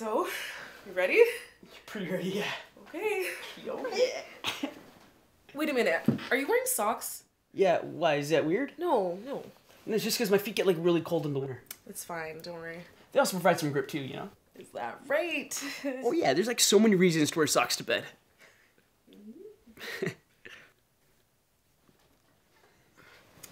So, you ready? Pretty ready, yeah. Okay. Yo, yeah. Wait a minute. Are you wearing socks? Yeah, why? Is that weird? No. And it's just because my feet get like really cold in the winter. It's fine, don't worry. They also provide some grip too, you know? Is that right? Oh yeah, there's like so many reasons to wear socks to bed.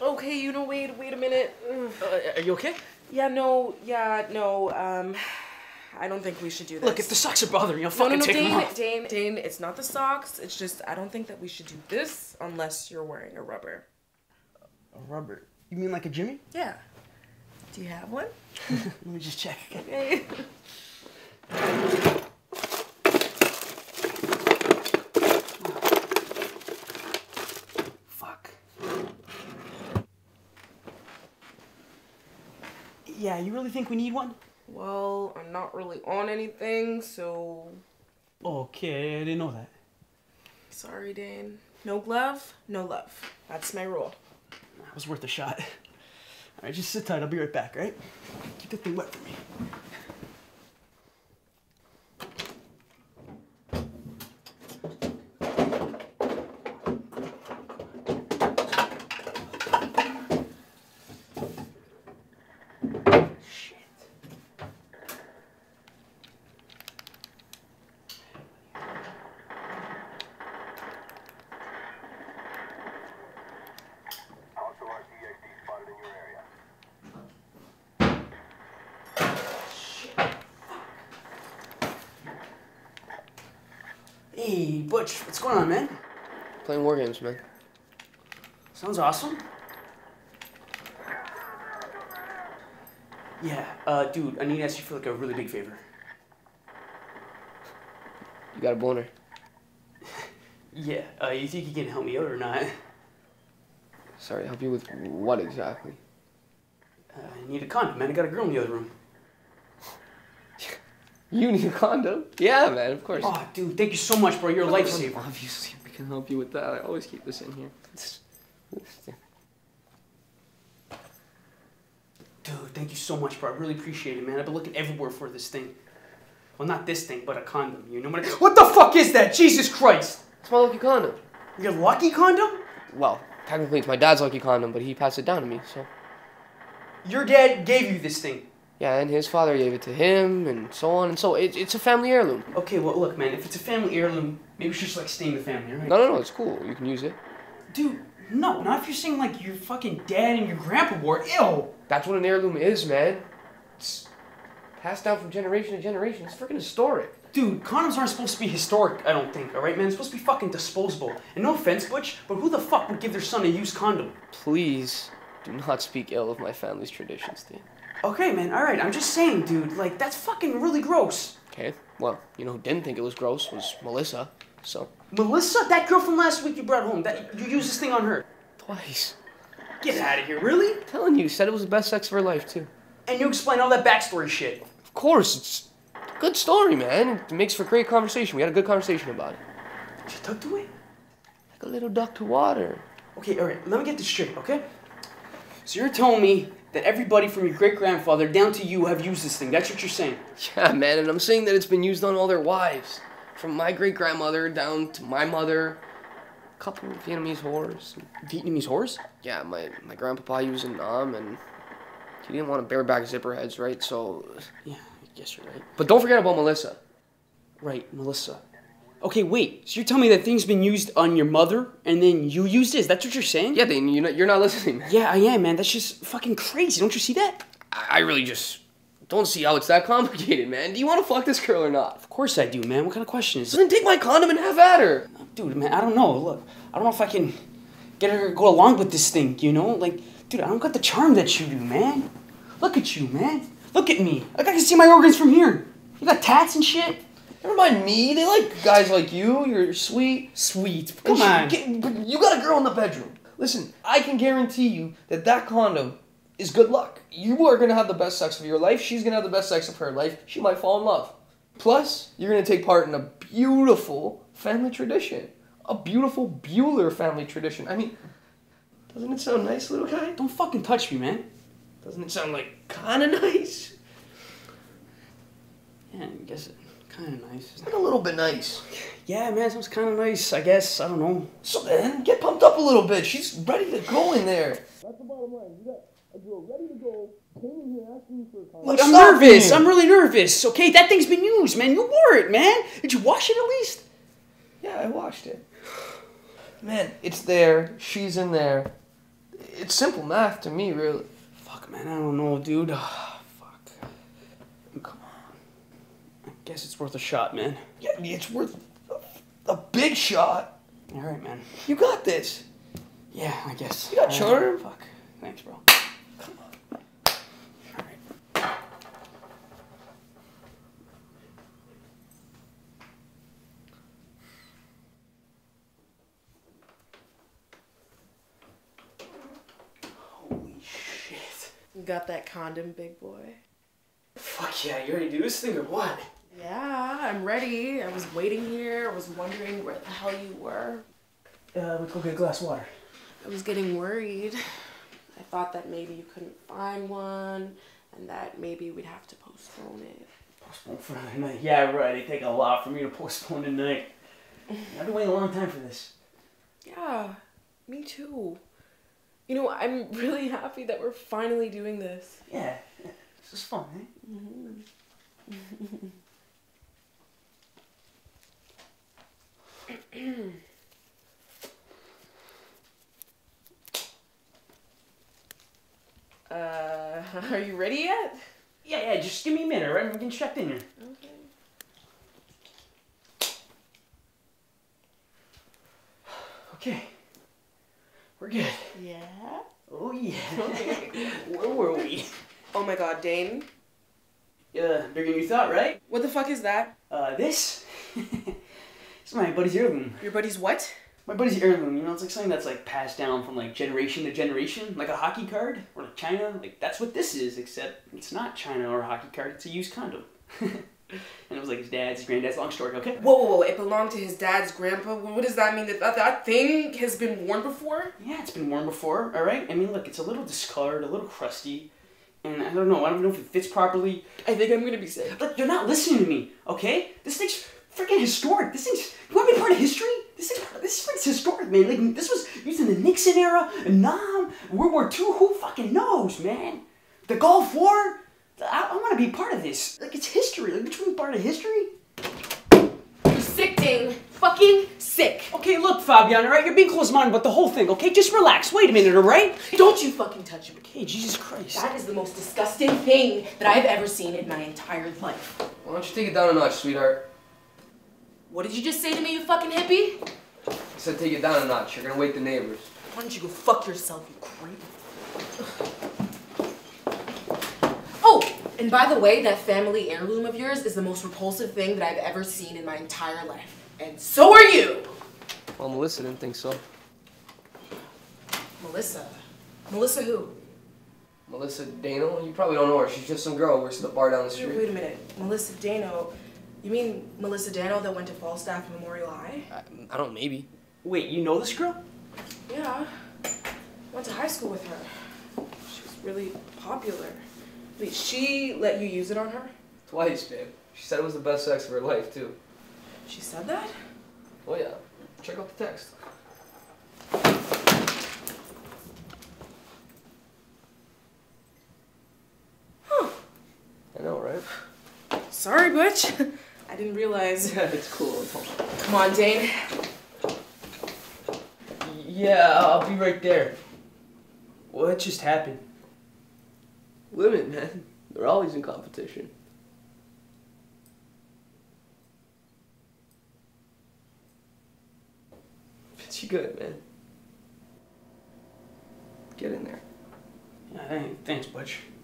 Okay, you know, wait a minute. Are you okay? Yeah, no, I don't think we should do this. Look, if the socks are bothering you, I'll fucking take them off. Dane, it's not the socks. It's just, I don't think that we should do this unless you're wearing a rubber. A rubber? You mean like a Jimmy? Yeah. Do you have one? Let me just check. Okay. Fuck. Yeah, you really think we need one? Well, I'm not really on anything, so... Okay, I didn't know that. Sorry, Dane. No glove, no love. That's my rule. That was worth a shot. All right, just sit tight. I'll be right back, right? Keep that thing wet for me. Hey, Butch, what's going on, man? Playing war games, man. Sounds awesome. Yeah, dude, I need to ask you for like a really big favor. You got a boner? Yeah, you think you can help me out or not? Sorry, help you with what exactly? I need a condom, man. I got a girl in the other room. You need a condom? Yeah, man, of course. Oh, dude, thank you so much, bro. You're a lifesaver. Obviously, we can help you with that. I always keep this in here. Dude, thank you so much, bro. I really appreciate it, man. I've been looking everywhere for this thing. Well, not this thing, but a condom. You know what? What the fuck is that? Jesus Christ! It's my lucky condom. Your lucky condom? Well, technically, it's my dad's lucky condom, but he passed it down to me, so. Your dad gave you this thing. Yeah, and his father gave it to him, and so on and so on. It's a family heirloom. Okay, well, look, man, if it's a family heirloom, maybe we should just, like, stay in the family, right? No, it's cool. You can use it. Dude, no, not if you're saying, like, your fucking dad and your grandpa wore it. Ew! That's what an heirloom is, man. It's passed down from generation to generation. It's freaking historic. Dude, condoms aren't supposed to be historic, I don't think, all right, man? It's supposed to be fucking disposable. And no offense, Butch, but who the fuck would give their son a used condom? Please do not speak ill of my family's traditions, dude. Okay, man, alright, I'm just saying, dude, like, that's fucking really gross. Okay, well, you know who didn't think it was gross was Melissa, so... Melissa? That girl from last week you brought home, that you used this thing on her? Twice. Get out of here, really? I'm telling you, said it was the best sex of her life, too. And you explain all that backstory shit. Of course, it's a good story, man. It makes for great conversation. We had a good conversation about it. She tucked away? Like a little duck to water. Okay, alright, let me get this straight, okay? So you're telling me... that everybody from your great-grandfather down to you have used this thing. That's what you're saying. Yeah, man, and I'm saying that it's been used on all their wives. From my great-grandmother down to my mother, a couple of Vietnamese whores. Vietnamese whores? Yeah, my grandpapa used an arm, and he didn't want to bareback zipper heads, right? So, yeah, I guess you're right. But don't forget about Melissa. Right, Melissa. Okay, wait, so you're telling me that thing's been used on your mother, and then you used this? That's what you're saying? Yeah, Dane, you're not listening, man. Yeah, I am, man. That's just fucking crazy. Don't you see that? I really just don't see how it's that complicated, man. Do you want to fuck this girl or not? Of course I do, man. What kind of question is this? Then take my condom and have at her. Dude, man, I don't know. Look, I don't know if I can get her to go along with this thing, you know? Like, dude, I don't got the charm that you do, man. Look at you, man. Look at me. Like, I can see my organs from here. You got tats and shit. Never mind me, they like guys like you, you're sweet. Sweet, come on. You got a girl in the bedroom. Listen, I can guarantee you that that condom is good luck. You are going to have the best sex of your life, she's going to have the best sex of her life, she might fall in love. Plus, you're going to take part in a beautiful family tradition. A beautiful Bueller family tradition. I mean, doesn't it sound nice, little guy? Don't fucking touch me, man. Doesn't it sound like kinda nice? And I guess it's kind of nice. It's like a little bit nice. Yeah, man, sounds kind of nice, I guess. I don't know. So then, get pumped up a little bit. She's ready to go in there. That's the bottom line. You got a girl ready to go. Look, I'm nervous. I'm really nervous. Okay, that thing's been used, man. You wore it, man. Did you wash it at least? Yeah, I washed it. Man, it's there. She's in there. It's simple math to me, really. Fuck, man, I don't know, dude. Oh, fuck. Come on. I guess it's worth a shot, man. Yeah, it's worth a big shot. All right, man. You got this. Yeah, I guess. You got charm? Fuck. Thanks, bro. Come on. Got that condom, big boy. Fuck yeah, you ready to do this thing or what? Yeah, I'm ready. I was waiting here. I was wondering where the hell you were. Let's go get a glass of water. I was getting worried. I thought that maybe you couldn't find one and that maybe we'd have to postpone it. Postpone for another night? Yeah, right. It'd take a lot for me to postpone tonight. I've been waiting a long time for this. Yeah, me too. You know, I'm really happy that we're finally doing this. Yeah, this is fun, eh? Mm-hmm. Are you ready yet? Yeah, just give me a minute, right? I'm getting strapped in here. Okay. Okay. We're good. Yeah? Oh, yeah. Okay. Where were we? Oh my god, Dane. Bigger than you thought, right? What the fuck is that? This? It's my buddy's heirloom. Your buddy's what? My buddy's heirloom. You know, it's like something that's like passed down from like generation to generation. Like a hockey card or like China. Like that's what this is, except it's not China or a hockey card. It's a used condom. And it was like his dad's, his granddad's, long story, okay? Whoa, it belonged to his dad's grandpa? What does that mean? That thing has been worn before? Yeah, it's been worn before, alright? I mean, look, it's a little discolored, a little crusty, and I don't know if it fits properly. I think I'm gonna be sick. Look, you're not listening to me, okay? This thing's freaking historic. This thing's, you want to be part of history? This thing's historic, man. Like, this was used in the Nixon era, Nam, World War II, who fucking knows, man? The Gulf War? I want to be part of this. Like, it's history. Like, between part of history? You're sick, Dane. Fucking sick. Okay, look, Fabian, alright? You're being close-minded about the whole thing, okay? Just relax. Wait a minute, alright? Don't you fucking touch him. Okay, Jesus Christ. That is the most disgusting thing that I've ever seen in my entire life. Why don't you take it down a notch, sweetheart? What did you just say to me, you fucking hippie? I said take it down a notch. You're gonna wake the neighbors. Why don't you go fuck yourself, you creep? And by the way, that family heirloom of yours is the most repulsive thing that I've ever seen in my entire life. And so are you! Well, Melissa didn't think so. Melissa? Melissa who? Melissa Dano? You probably don't know her. She's just some girl who works at the bar down the street. Wait a minute. Melissa Dano? You mean Melissa Dano that went to Falstaff Memorial High? I don't know, maybe. Wait, you know this girl? Yeah. Went to high school with her. She was really popular. Wait, she let you use it on her? Twice, babe. She said it was the best sex of her life, too. She said that? Oh, yeah. Check out the text. Huh. I know, right? Sorry, Butch. I didn't realize. Yeah, it's cool. Come on, Dane. Yeah, I'll be right there. What just happened? Women, man. They're always in competition. Fits you good, man. Get in there. Yeah, thanks, Butch.